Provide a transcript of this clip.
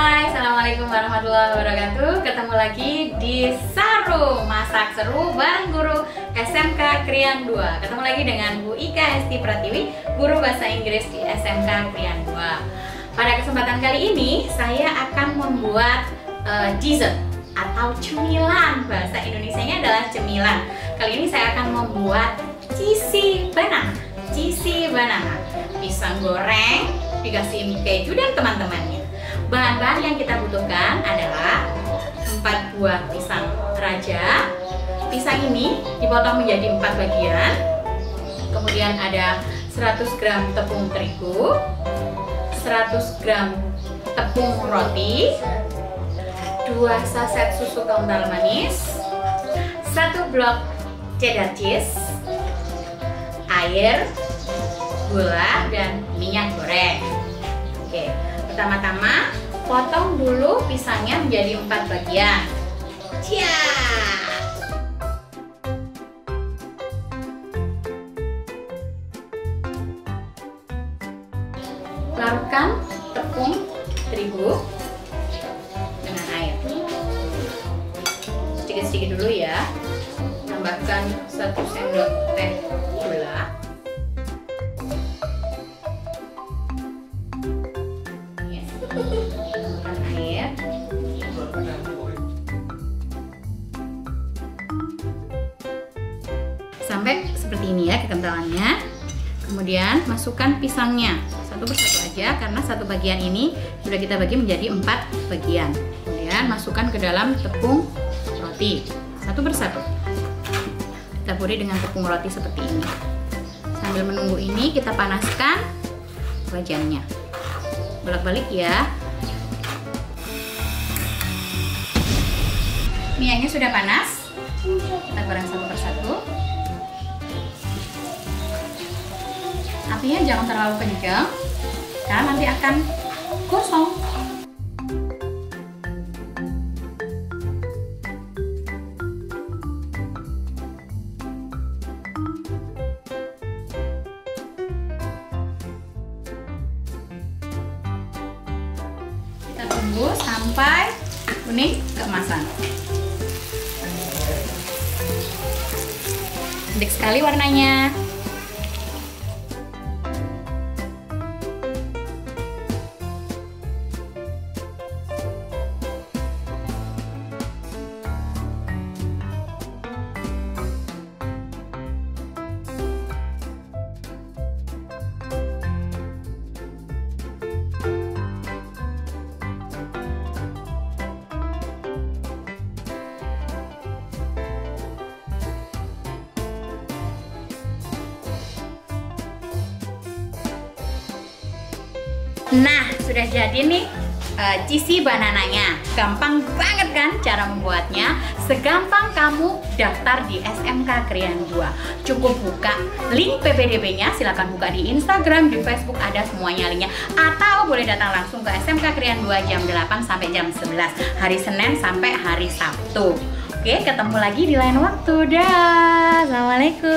Hai, Assalamualaikum warahmatullahi wabarakatuh. Ketemu lagi di Saru Masak Seru bareng guru SMK Krian 2. Ketemu lagi dengan Bu Ika ST Pratiwi, guru bahasa Inggris di SMK Krian 2. Pada kesempatan kali ini, saya akan membuat dessert atau cemilan. Bahasa Indonesianya adalah cemilan. Kali ini saya akan membuat cheezy banana. Cheezy banana, pisang goreng dikasih keju dan teman-temannya. Bahan-bahan yang kita butuhkan adalah 4 buah pisang raja. Pisang ini dipotong menjadi 4 bagian. Kemudian ada 100 gram tepung terigu, 100 gram tepung roti, 2 saset susu kental manis, 1 blok cheddar cheese, air, gula, dan minyak goreng. Oke, pertama-tama potong dulu pisangnya menjadi 4 bagian. Ciaa! Larutkan tepung terigu dengan air. Sedikit-sedikit dulu ya. Tambahkan 1 sendok teh gula. Tambahkan air. Sampai seperti ini ya kekentalannya. Kemudian masukkan pisangnya satu persatu aja karena satu bagian ini sudah kita bagi menjadi 4 bagian. Kemudian masukkan ke dalam tepung roti satu persatu. Taburi dengan tepung roti seperti ini. Sambil menunggu ini kita panaskan wajannya. Bolak-balik ya. Minyaknya sudah panas. Kita goreng satu persatu. Apinya jangan terlalu kencang karena nanti akan gosong. Kita tunggu sampai kuning keemasan. Cantik sekali warnanya. Nah, sudah jadi nih cheezy banananya. Gampang banget kan cara membuatnya? Segampang kamu daftar di SMK Krian 2. Cukup buka link PPDB-nya, silakan buka di Instagram, di Facebook, ada semuanya linknya. Atau boleh datang langsung ke SMK Krian 2 jam 8 sampai jam 11, hari Senin sampai hari Sabtu. Oke, ketemu lagi di lain waktu. Dah. Assalamualaikum.